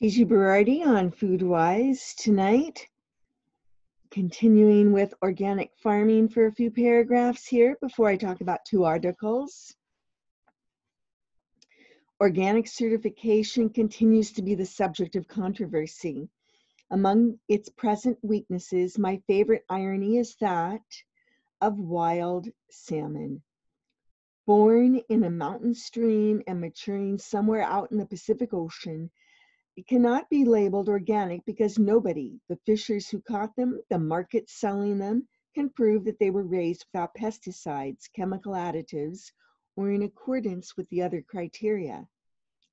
Gigi Berardi on FoodWise tonight, continuing with organic farming for a few paragraphs here before I talk about two articles. Organic certification continues to be the subject of controversy. Among its present weaknesses, my favorite irony is that of wild salmon. Born in a mountain stream and maturing somewhere out in the Pacific Ocean, it cannot be labeled organic because nobody, the fishers who caught them, the market selling them, can prove that they were raised without pesticides, chemical additives, or in accordance with the other criteria.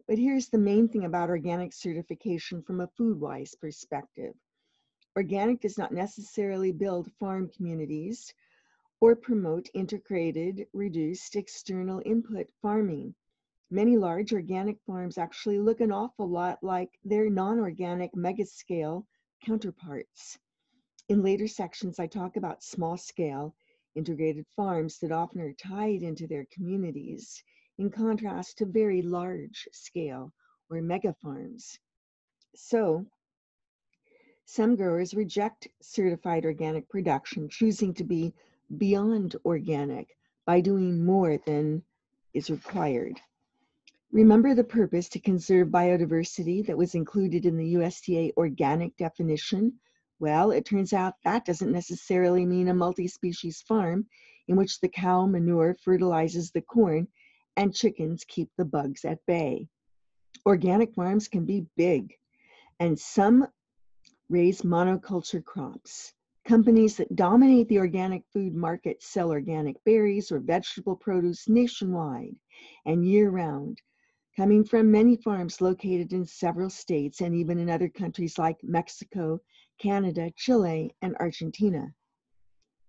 But here's the main thing about organic certification from a FoodWise perspective. Organic does not necessarily build farm communities or promote integrated, reduced external input farming. Many large organic farms actually look an awful lot like their non-organic megascale counterparts. In later sections, I talk about small-scale integrated farms that often are tied into their communities, in contrast to very large-scale or mega farms. So, some growers reject certified organic production, choosing to be beyond organic by doing more than is required. Remember the purpose to conserve biodiversity that was included in the USDA organic definition? Well, it turns out that doesn't necessarily mean a multi-species farm in which the cow manure fertilizes the corn and chickens keep the bugs at bay. Organic farms can be big, and some raise monoculture crops. Companies that dominate the organic food market sell organic berries or vegetable produce nationwide and year-round, coming from many farms located in several states and even in other countries like Mexico, Canada, Chile, and Argentina.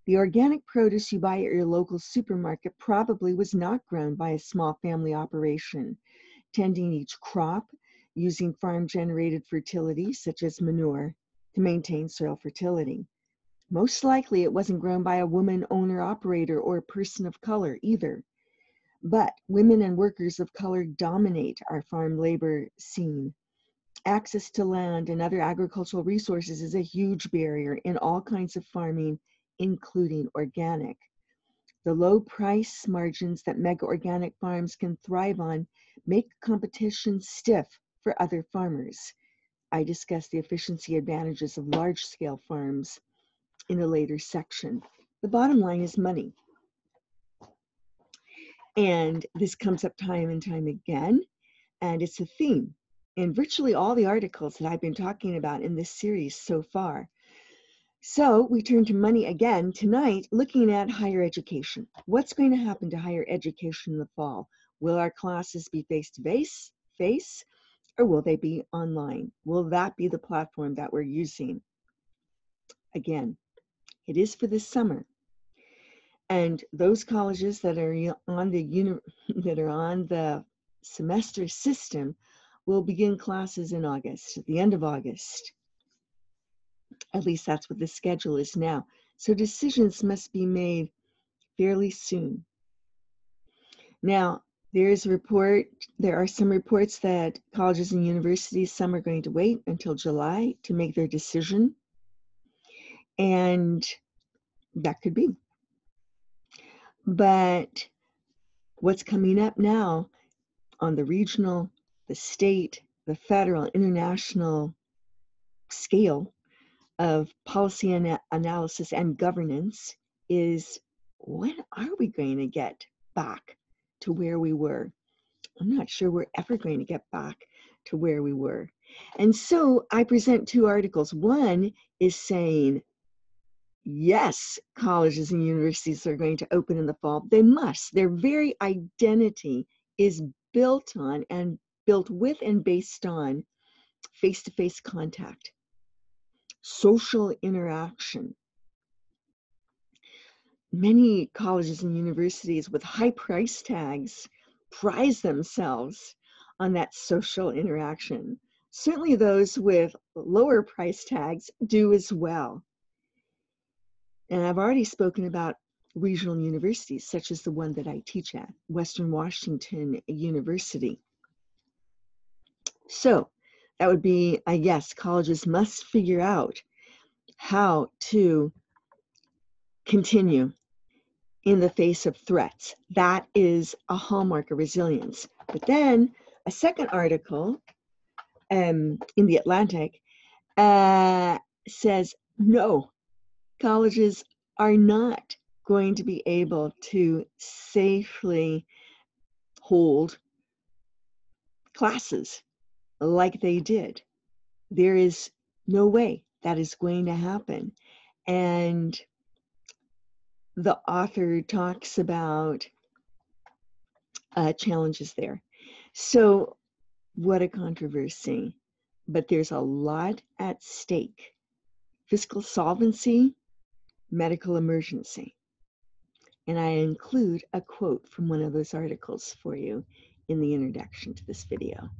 The organic produce you buy at your local supermarket probably was not grown by a small family operation, tending each crop, using farm-generated fertility, such as manure, to maintain soil fertility. Most likely it wasn't grown by a woman owner-operator or a person of color either. But women and workers of color dominate our farm labor scene. Access to land and other agricultural resources is a huge barrier in all kinds of farming, including organic. The low price margins that mega organic farms can thrive on make competition stiff for other farmers. I discuss the efficiency advantages of large-scale farms in a later section. The bottom line is money. And this comes up time and time again, and it's a theme in virtually all the articles that I've been talking about in this series so far. So we turn to money again tonight, looking at higher education. What's going to happen to higher education in the fall? Will our classes be face-to-face, or will they be online? Will that be the platform that we're using? Again, it is for this summer. And those colleges that are on the semester system will begin classes in August, at the end of August. At least that's what the schedule is now. So decisions must be made fairly soon. Now, there are some reports that colleges and universities, some are going to wait until July to make their decision. And that could be. But what's coming up now on the regional, the state, the federal, international scale of policy analysis and governance is, when are we going to get back to where we were? I'm not sure we're ever going to get back to where we were. And so I present two articles. One is saying, yes, colleges and universities are going to open in the fall. They must. Their very identity is built on and built with and based on face-to-face contact, social interaction. Many colleges and universities with high price tags prize themselves on that social interaction. Certainly those with lower price tags do as well. And I've already spoken about regional universities, such as the one that I teach at, Western Washington University. So that would be, I guess, colleges must figure out how to continue in the face of threats. That is a hallmark of resilience. But then a second article in The Atlantic says, no, colleges are not going to be able to safely hold classes like they did. There is no way that is going to happen. And the author talks about challenges there. So what a controversy, but there's a lot at stake. Fiscal solvency, medical emergency. And I include a quote from one of those articles for you in the introduction to this video.